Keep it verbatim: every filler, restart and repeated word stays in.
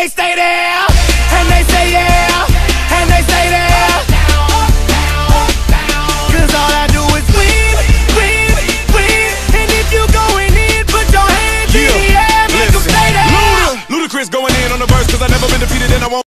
they stay there.